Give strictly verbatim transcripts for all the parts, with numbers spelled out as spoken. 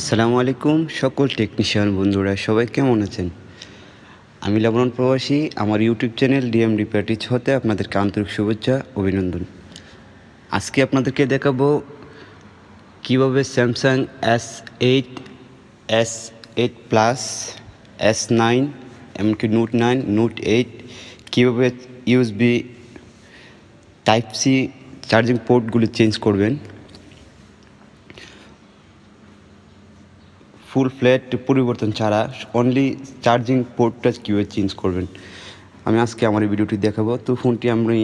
আসসালামু আলাইকুম সকল টেকনিশিয়ান বন্ধুরা, সবাই কেমন আছেন? আমিলা ব্রান প্রবাসী, আমার ইউটিউব চ্যানেল ডিএমডি প্যাটিচ হতে আপনাদেরকে আন্তরিক শুভেচ্ছা অভিনন্দন। আজকে আপনাদেরকে দেখাবো কীভাবে Samsung S eight, S eight plus, S nine, এমনকি নোট নাইন, নোট এইট কীভাবে ইউএসবি টাইপ সি চার্জিং পোর্টগুলি চেঞ্জ করবেন। ফুল ফ্ল্যাট পরিবর্তন ছাড়া অনলি চার্জিং পোর্টটা কীভাবে চেঞ্জ করবেন আমি আজকে আমার ভিডিওটি দেখাবো। তো ফোনটি আমি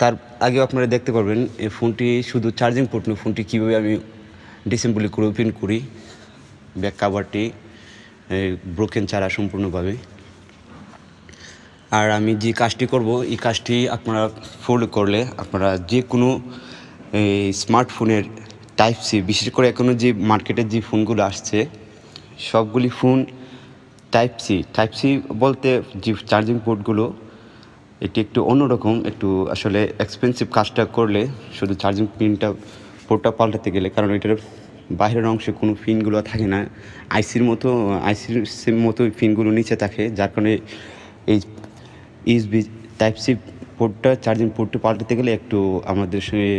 তার আগে আপনারা দেখতে পারবেন এই ফোনটি শুধু চার্জিং পোর্ট নয়, ফোনটি কীভাবে আমি ডিসেম্বলি করে ওপেন করি, ব্যাক কাভারটি ব্রোকেন ছাড়া সম্পূর্ণভাবে। আর আমি যে কাজটি করব এই কাজটি আপনারা ফলো করলে আপনারা যে কোনো স্মার্টফোনের টাইপ সি, বিশেষ করে এখনও যে মার্কেটে যে ফোনগুলো আসছে সবগুলি phone type C. Type C বলতে যে চার্জিং পোর্টগুলো এটি একটু অন্যরকম, একটু আসলে এক্সপেন্সিভ কাজটা করলে শুধু চার্জিং পিনটা পোর্টটা পাল্টাতে গেলে, কারণ এটার বাইরের অংশে কোনো পিনগুলো থাকে না, আইসির মতো আইসির সিম মতো পিনগুলো নিচে থাকে, যার কারণে এই ইউএসবি টাইপ সি পোর্টটা চার্জিং পোর্টটা পাল্টাতে গেলে একটু আমাদের সঙ্গে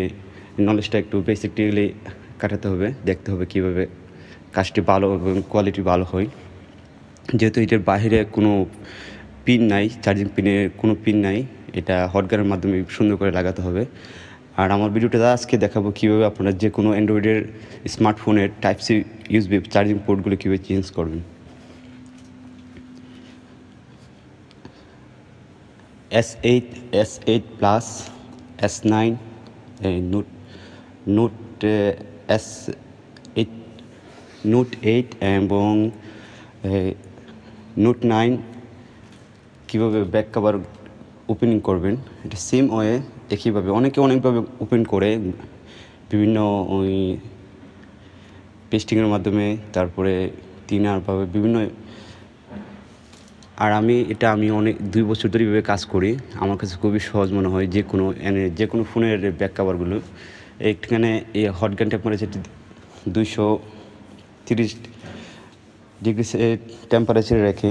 নলেজটা একটু বেসিকলি কাটাতে হবে, দেখতে হবে কীভাবে কাজটি ভালো এবং কোয়ালিটি ভালো হয়। যেহেতু এটার বাইরে কোনো পিন নাই, চার্জিং পিনের কোনো পিন নাই, এটা হটগারের মাধ্যমে সুন্দর করে লাগাতে হবে। আর আমার ভিডিওটা আজকে দেখাবো কীভাবে আপনারা যে কোনো অ্যান্ড্রয়েডের স্মার্টফোনের টাইপ সি ইউএসবি চার্জিং পোর্টগুলো কীভাবে চেঞ্জ করবেন। S eight, S eight plus, S nine, note note S eight, note eight এবং নোট নাইন কীভাবে ব্যাক কভার ওপেনিং করবেন এটা সেম ওয়ে একইভাবে। অনেকে অনেকভাবে ওপেন করে, বিভিন্ন ওই পেস্টিংয়ের মাধ্যমে, তারপরে তিনারভাবে বিভিন্ন। আর আমি এটা আমি অনেক দুই বছর ধরে এইভাবে কাজ করি, আমার কাছে খুবই সহজ মনে হয় যে কোনো যে কোনো ফোনের ব্যাক কভারগুলো। একখানে এই হট গান টেম্পারেচার দুইশো তিরিশ ডিগ্রি টেম্পারেচারে রেখে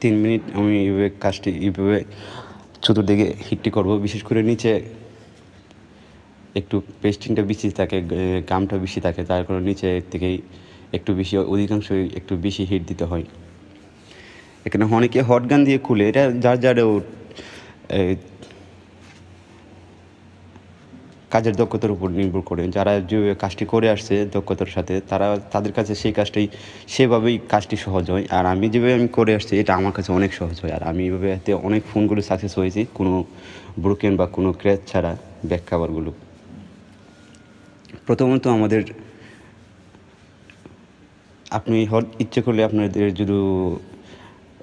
তিন মিনিট আমি এইভাবে কাজটি এইভাবে চতুর্দিকে হিটটি করব। বিশেষ করে নিচে একটু পেস্টিংটা বেশি থাকে, গামটা বেশি থাকে, তার কারণে নিচে থেকেই একটু বেশি অধিকাংশই একটু বেশি হিট দিতে হয়। এখানে অনেকে হট গান দিয়ে খুলে, এটা যার যার কাজের দক্ষতার উপর নির্ভর করে, যারা যে কাজটি করে আসছে দক্ষতার সাথে তারা তাদের কাছে সেই কাজটাই সেভাবেই কাজটি সহজ হয়। আর আমি যেভাবে আমি করে আসছি এটা আমার কাছে অনেক সহজ হয়, আর আমি এইভাবে এতে অনেক ফোনগুলো সাকসেস হয়েছি কোনো ব্রোকেন বা কোনো ক্র্যাচ ছাড়া ব্যাক কভারগুলো। প্রথমত আমাদের আপনি হট ইচ্ছে করলে আপনাদের যদি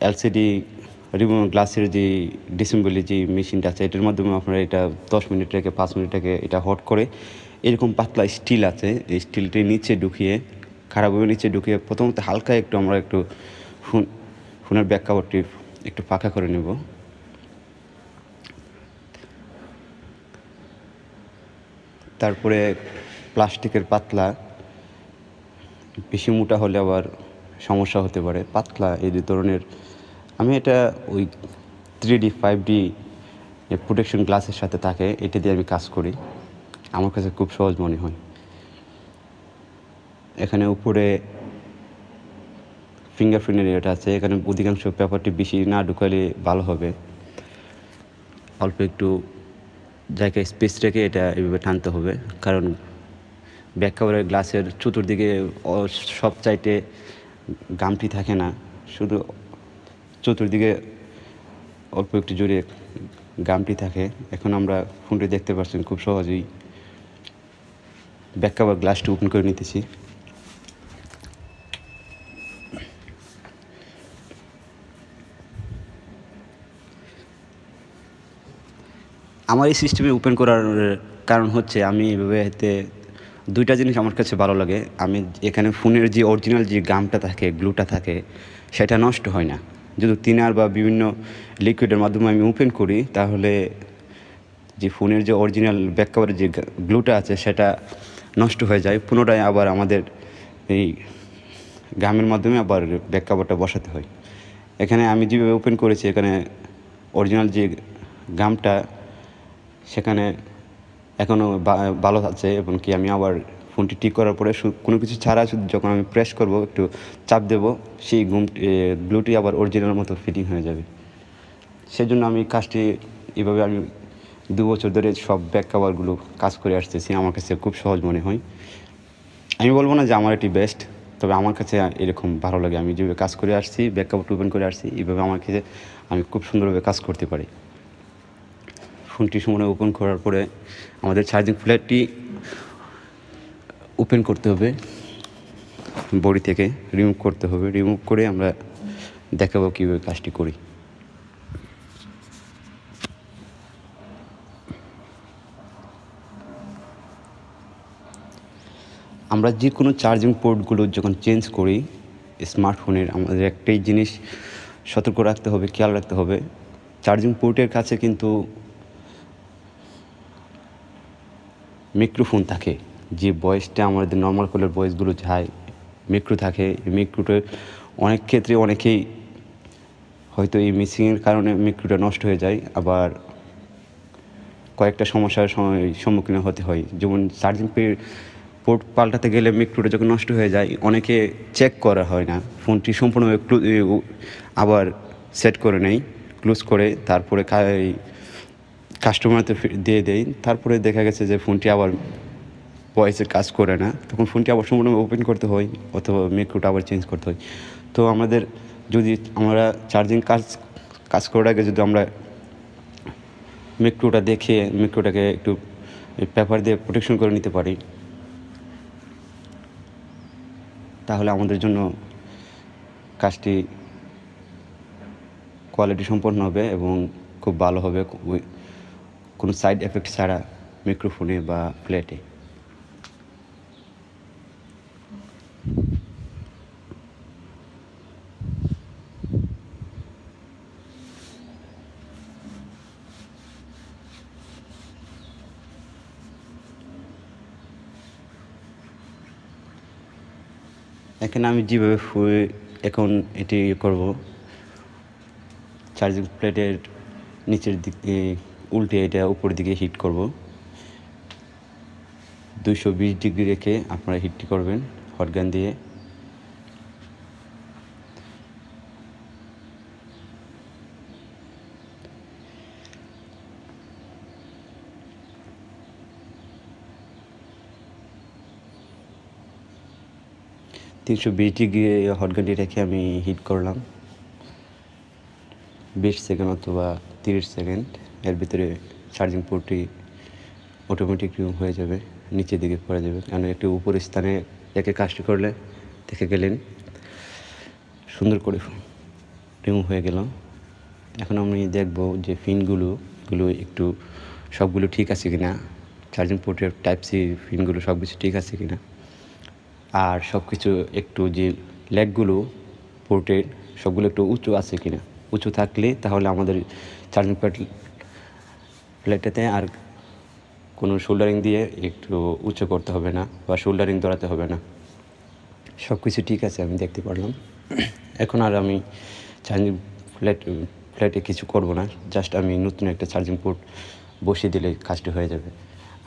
এলসিডি রিমুভ গ্লাসের যে ডিসেম্বলি যে মেশিনটা আছে এটার মাধ্যমে আপনারা এটা দশ মিনিট রেখে পাঁচ মিনিট রেখে এটা হট করে, এরকম পাতলা স্টিল আছে এই স্টিলটি নিচে ঢুকিয়ে খারাপভাবে নিচে ঢুকিয়ে প্রথমত হালকা একটু আমরা একটু ফোন ফোনের ব্যাক কভারটি একটু ফাঁকা করে নেব। তারপরে প্লাস্টিকের পাতলা, বেশি মোটা হলে আবার সমস্যা হতে পারে, পাতলা এই ধরনের আমি এটা ওই three D five D protection গ্লাসের সাথে থাকে এটা দিয়ে আমি কাজ করি, আমার কাছে খুব সহজ মনে হয়। এখানে উপরে ফিঙ্গারপ্রিন্টের এটা আছে, এখানে অধিকাংশ পেপারটি বেশি না ঢুকালে ভালো হবে, অল্প একটু জায়গায় স্পেস রেখে এটা এভাবে টানতে হবে, কারণ ব্যাক কভারের গ্লাসের চতুর্দিকে সব চাইতে গামটি থাকে না, শুধু চতুর্দিকে অল্প একটু জোরে গামটি থাকে। এখন আমরা ফোনটি দেখতে পাচ্ছেন খুব সহজেই ব্যাক কভার গ্লাসটি ওপেন করে নিতেছি। আমার এই সিস্টেমে ওপেন করার কারণ হচ্ছে আমি এভাবে এতে দুইটা জিনিস আমার কাছে ভালো লাগে, আমি এখানে ফোনের যে অরিজিনাল যে গামটা থাকে গ্লুটা থাকে সেটা নষ্ট হয় না। যদি তিনার বা বিভিন্ন লিকুইডের মাধ্যমে আমি ওপেন করি তাহলে যে ফোনের যে অরিজিনাল ব্যাক কভারের যে গ্লুটা আছে সেটা নষ্ট হয়ে যায়, পুনরায় আবার আমাদের এই গ্রামের মাধ্যমে আবার ব্যাক কভারটা বসাতে হয়। এখানে আমি যেভাবে ওপেন করেছি, এখানে অরিজিনাল যে গামটা সেখানে এখনও ভালো আছে, এবং কি আমি আবার ফোনটি ঠিক করার পরে কোনো কিছু ছাড়া শুধু যখন আমি প্রেস করব, একটু চাপ দেব, সেই গুম ব্লুটি আবার অরিজিনাল মতো ফিটিং হয়ে যাবে। সেই জন্য আমি কাজটি এভাবে আমি দু বছর ধরে সব ব্যাক কভারগুলো কাজ করে আসতেছি। আমার কাছে খুব সহজ মনে হয়। আমি বলবো না যে আমার এটি বেস্ট, তবে আমার কাছে এরকম ভালো লাগে। আমি যেভাবে কাজ করে আসছি, ব্যাক কভারটা ওপেন করে আসছি, এইভাবে আমার কাছে আমি খুব সুন্দরভাবে কাজ করতে পারি। ফোনটি সময় ওপেন করার পরে আমাদের চার্জিং ফ্ল্যাটটি ওপেন করতে হবে, বডি থেকে রিমুভ করতে হবে। রিমুভ করে আমরা দেখাবো কীভাবে কাজটি করি। আমরা যে কোনো চার্জিং পোর্টগুলো যখন চেঞ্জ করি স্মার্টফোনের, আমাদের একটাই জিনিস সতর্ক রাখতে হবে, খেয়াল রাখতে হবে, চার্জিং পোর্টের কাছে কিন্তু মাইক্রোফোন থাকে। যে ভয়েসটা আমাদের নর্মাল কলের ভয়েসগুলো যায়, মাইক্রো থাকে। মাইক্রোটা অনেক ক্ষেত্রে অনেকেই হয়তো এই মিসিংয়ের কারণে মাইক্রোটা নষ্ট হয়ে যায়, আবার কয়েকটা সমস্যার সম্মুখীন হতে হয়। যেমন চার্জিং পের পোর্ট পাল্টাতে গেলে মাইক্রোটা যখন নষ্ট হয়ে যায়, অনেকে চেক করা হয় না, ফোনটি সম্পূর্ণভাবে আবার সেট করে নেয়, ক্লোজ করে তারপরে কাস্টমারকে দিয়ে দেয়। তারপরে দেখা গেছে যে ফোনটি আবার ভয়েসের কাজ করে না, তখন ফোনটি আবার সম্পূর্ণভাবে ওপেন করতে হয়, অথবা মাইক্রোটা আবার চেঞ্জ করতে হয়। তো আমাদের যদি আমরা চার্জিং কাজ কাজ করার আগে যদি আমরা মাইক্রোটা দেখে মাইক্রোটাকে একটু পেপার দিয়ে প্রোটেকশন করে নিতে পারি, তাহলে আমাদের জন্য কাজটি কোয়ালিটি সম্পন্ন হবে এবং খুব ভালো হবে, কোনো সাইড এফেক্ট ছাড়া মাইক্রোফোনে বা প্লেটে। এখানে আমি যেভাবে এখন এটি করব, চার্জিং প্লেটের নিচের দিক উল্টে এটা উপরের দিকে হিট করব, দুইশো বিশ ডিগ্রি রেখে আপনারা হিটটি করবেন হটগান দিয়ে। তিনশো বিশ ডিগ্রি হটগানটি রেখে আমি হিট করলাম বিশ সেকেন্ড অথবা তিরিশ সেকেন্ড, এর ভিতরে চার্জিং পোর্টটি অটোমেটিক রিমুভ হয়ে যাবে, নিচের দিকে পড়ে যাবে। কারণ একটি উপর স্থানে একে কাজটি করলে দেখে গেলেন সুন্দর করে রিমুভ হয়ে গেল। এখন আমি দেখব যে ফিনগুলো গুলো একটু সবগুলো ঠিক আছে কি না, চার্জিং পোর্টের টাইপ সি ফিনগুলো সব কিছু ঠিক আছে কি না, আর সব কিছু একটু যে লেগগুলো পোর্টের সবগুলো একটু উঁচু আছে কি না। উঁচু থাকলে তাহলে আমাদের চার্জিং প্যাড প্লেটটাতে আর কোনো শোল্ডারিং দিয়ে একটু উঁচু করতে হবে না বা শোল্ডারিং ধরাতে হবে না। সব কিছু ঠিক আছে আমি দেখতে পারলাম। এখন আর আমি চার্জিং প্লেট প্লেটে কিছু করব না, জাস্ট আমি নতুন একটা চার্জিং পোর্ট বসিয়ে দিলে কাজটি হয়ে যাবে।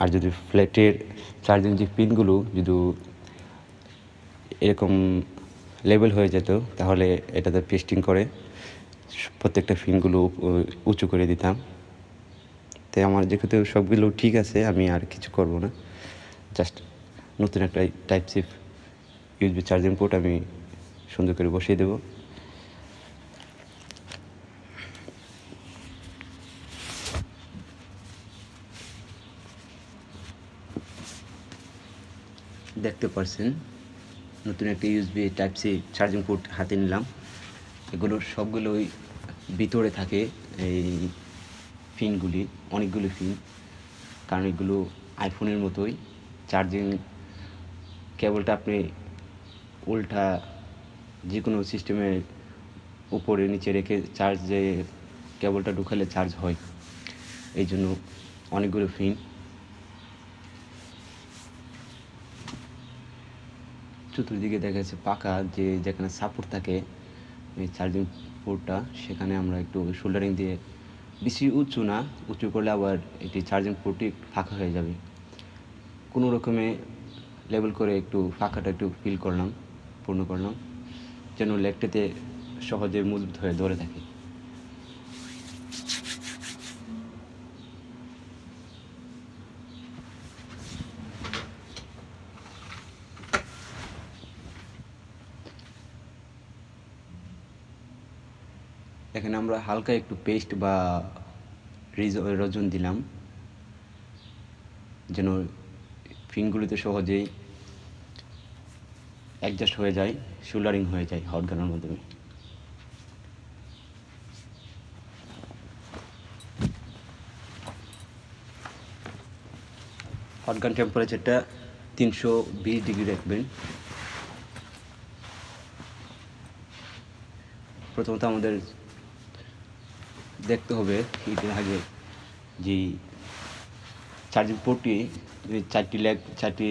আর যদি প্লেটের চার্জিং যে পিনগুলো যদি এরকম লেবেল হয়ে যেত, তাহলে এটাতে পেস্টিং করে প্রত্যেকটা ফিনগুলো উঁচু করে দিতাম। তাই আমার যেহেতু সবগুলো ঠিক আছে, আমি আর কিছু করব না, জাস্ট নতুন একটা type C USB charging port আমি সুন্দর করে বসিয়ে দেব। দেখতে পাচ্ছেন নতুন একটা USB type C charging port হাতে নিলাম। এগুলোর সবগুলোই ভিতরে থাকে এই ফিনগুলি, অনেকগুলো ফিন, কারণ এগুলো আইফোনের মতোই। চার্জিং কেবলটা আপনি উল্টা যে কোনো সিস্টেমের উপরে নিচে রেখে চার্জ যে কেবলটা ঢুকালে চার্জ হয়, এই জন্য অনেকগুলো ফিন। চতুর্দিকে দেখা যাচ্ছে পাকা যে যেখানে সাপোর্ট থাকে এই চার্জিং পোর্টটা, সেখানে আমরা একটু সোল্ডারিং দিয়ে বেশি উঁচু না, উঁচু করলে আবার এটি চার্জিং পোর্টটি ফাঁকা হয়ে যাবে। কোনো রকমে লেবেল করে একটু ফাঁকাটা একটু ফিল করলাম, পূর্ণ করলাম যেন লেগটাতে সহজে মজবুত হয়ে ধরে থাকে। এখানে আমরা হালকা একটু পেস্ট বা রজন দিলাম যেন ফিনগুলিতে সহজেই অ্যাডজাস্ট হয়ে যায়, শোল্ডারিং হয়ে যায় হট গানের মাধ্যমে। হট গান টেম্পারেচারটা তিনশো বিশ ডিগ্রি রাখবেন। প্রথমত আমাদের দেখতে হবে এটার আগে যে চার্জিং পোর্টটি চারটি লেগ চারটি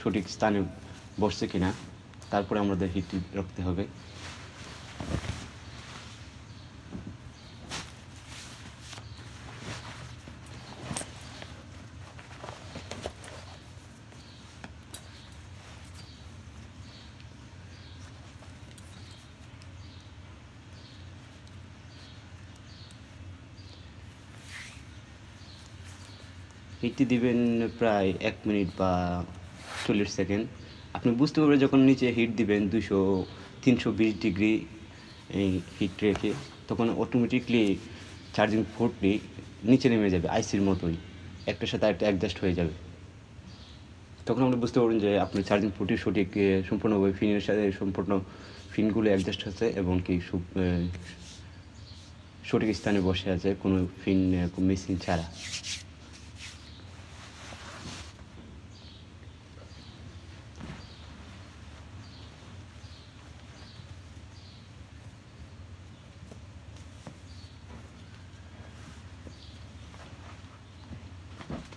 সঠিক স্থানে বসছে কিনা, তারপরে আমাদের হিট রাখতে হবে। হিটটি দিবেন প্রায় এক মিনিট বা চল্লিশ সেকেন্ড। আপনি বুঝতে পারবেন যখন নিচে হিট দিবেন দুশো তিনশো বিশ ডিগ্রি হিট রেখে, তখন অটোমেটিকলি চার্জিং পোর্টটি নিচে নেমে যাবে আইসির মতোই, একটার সাথে একটা অ্যাডজাস্ট হয়ে যাবে। তখন আপনি বুঝতে পারবেন যে আপনি চার্জিং পোর্টটি সঠিক সম্পূর্ণভাবে ফিনের সাথে সম্পূর্ণ ফিনগুলো অ্যাডজাস্ট হচ্ছে এবং কি সঠিক স্থানে বসে আছে কোনো ফিন মেশিন ছাড়া।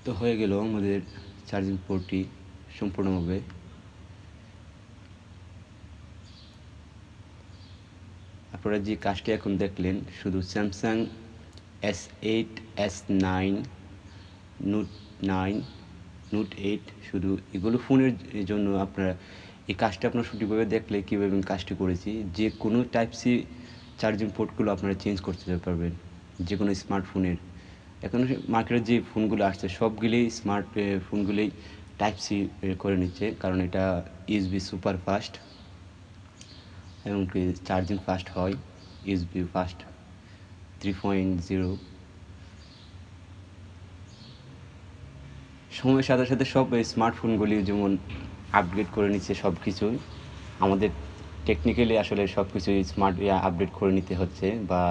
তো হয়ে গেল আমাদের চার্জিং পোর্টটি সম্পূর্ণভাবে। আপনারা যে কাজটি এখন দেখলেন শুধু Samsung S eight, S nine, note nine, note eight, শুধু এগুলো ফোনের জন্য আপনারা এই কাজটা আপনারা সঠিকভাবে দেখলে কীভাবে আমি কাজটি করেছি, যে কোনো টাইপ সি চার্জিং পোর্টগুলো আপনারা চেঞ্জ করতে পারবেন যে কোনো স্মার্টফোনের। এখন মার্কেটের যে ফোনগুলো আসছে সবগুলোই স্মার্ট ফোনগুলোই টাইপ সি করে নিচ্ছে, কারণ এটা ইউএসবি সুপার ফাস্ট এবং চার্জিং ফাস্ট হয়, USB fast three point zero. সময়ের সাথে সাথে সব স্মার্টফোনগুলি যেমন আপগ্রেড করে নিচ্ছে সব কিছুই, আমাদের টেকনিক্যালি আসলে সব কিছুই স্মার্ট আপডেট করে নিতে হচ্ছে বা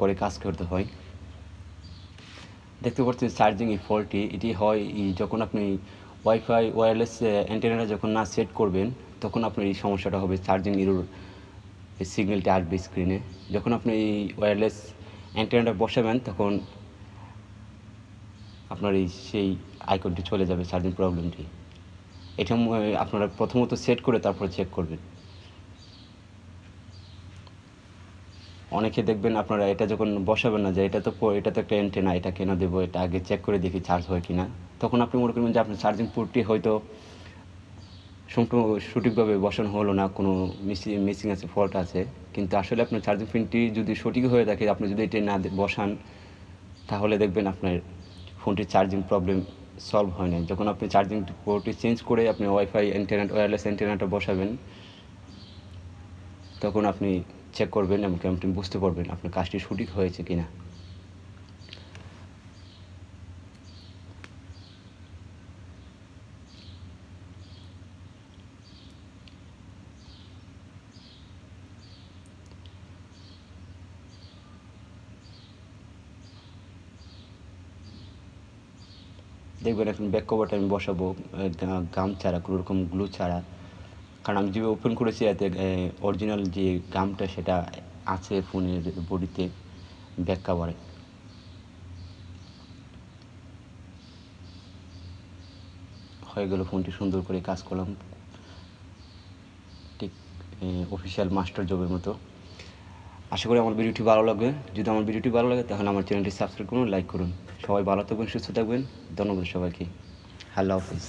করে কাজ করতে হয়। দেখতে পাচ্ছেন চার্জিং এই ফলটি এটি হয় যখন আপনি ওয়াইফাই ওয়্যারলেস অ্যান্টেনাটা যখন না সেট করবেন, তখন আপনার এই সমস্যাটা হবে, চার্জিং এরর সিগন্যালটি আসবে স্ক্রিনে। যখন আপনি এই ওয়্যারলেস অ্যান্টেনাটা বসাবেন তখন আপনার এই সেই আইকনটি চলে যাবে, চার্জিং প্রবলেমটি। এটা আপনারা প্রথমত সেট করে তারপর চেক করবেন। অনেকে দেখবেন আপনারা এটা যখন বসাবেন না যে এটা তো এটা তো একটা অ্যান্টেনা, এটা কেন দেবো, এটা আগে চেক করে দেখি চার্জ হয় কিনা, তখন আপনি মনে করবেন যে আপনার চার্জিং পোর্টটি হয়তো সম্পূর্ণ সঠিকভাবে বসানো হলো না, কোনো মিসি মিসিং আছে, ফল্ট আছে। কিন্তু আসলে আপনার চার্জিং পিনটি যদি সঠিক হয়ে থাকে, আপনি যদি এটা না বসান, তাহলে দেখবেন আপনার ফোনটির চার্জিং প্রবলেম সলভ হয় না। যখন আপনি চার্জিং পোর্টটি চেঞ্জ করে আপনি ওয়াইফাই অ্যান্টেনা ওয়্যারলেস অ্যান্টেনাটা বসাবেন, তখন আপনি চেক করবেন এবং আপনি বুঝতে পারবেন আপনার কাজটি সঠিক হয়েছে কিনা। দেখবেন এখন ব্যাক কভারটা আমি বসাবো গাম ছাড়া, কোনো রকম গ্লু ছাড়া, কারণ আমি যেভাবে ওপেন করেছি এতে অরিজিনাল যে গামটা সেটা আছে ফোনের বডিতে ব্যাক কভারে। হয়ে গেল ফোনটি, সুন্দর করে কাজ করলাম। ঠিক অফিসিয়াল মাস্টার জবের মতো। আশা করি আমার ভিডিওটি ভালো লাগবে। যদি আমার ভিডিওটি ভালো লাগে তাহলে আমার চ্যানেলটি সাবস্ক্রাইব করুন, লাইক করুন। সবাই ভালো থাকবেন, সুস্থ থাকবেন। ধন্যবাদ সবাইকে। আল্লাহ হাফেজ।